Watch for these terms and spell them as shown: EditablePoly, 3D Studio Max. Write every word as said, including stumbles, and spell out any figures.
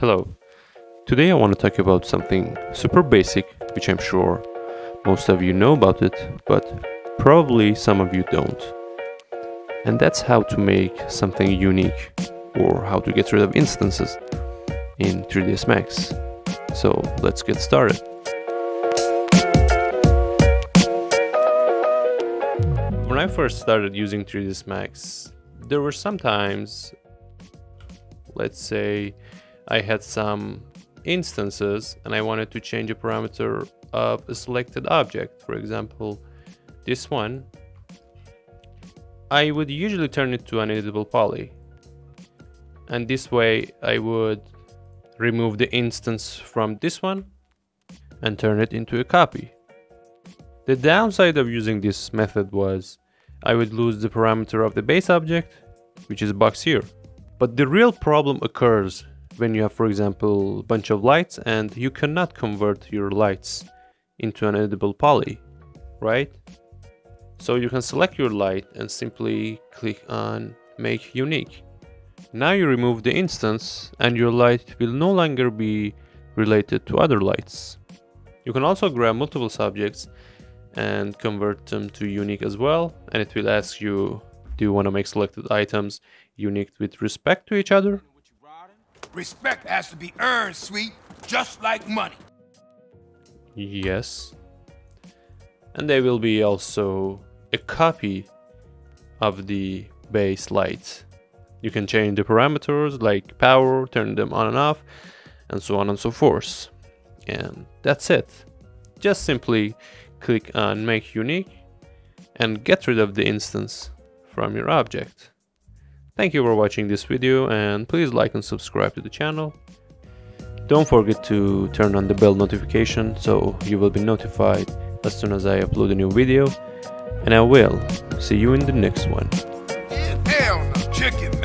Hello, today I want to talk about something super basic, which I'm sure most of you know about it, but probably some of you don't. And that's how to make something unique, or how to get rid of instances in three D S Max. So let's get started. When I first started using three D S Max, there were some times, let's say, I had some instances and I wanted to change a parameter of a selected object. For example, this one, I would usually turn it to an editable poly. And this way I would remove the instance from this one and turn it into a copy. The downside of using this method was I would lose the parameter of the base object, which is a box here. But the real problem occurs when you have, for example, a bunch of lights and you cannot convert your lights into an editable poly, right? So you can select your light and simply click on Make Unique. Now you remove the instance and your light will no longer be related to other lights. You can also grab multiple subjects and convert them to unique as well, and it will ask you, do you want to make selected items unique with respect to each other? Respect has to be earned, sweet, just like money. Yes. And there will be also a copy of the base light. You can change the parameters like power, turn them on and off, and so on and so forth. And that's it. Just simply click on Make Unique and get rid of the instance from your object. Thank you for watching this video, and please like and subscribe to the channel. Don't forget to turn on the bell notification so you will be notified as soon as I upload a new video, and I will see you in the next one. Yeah, hell no, chicken.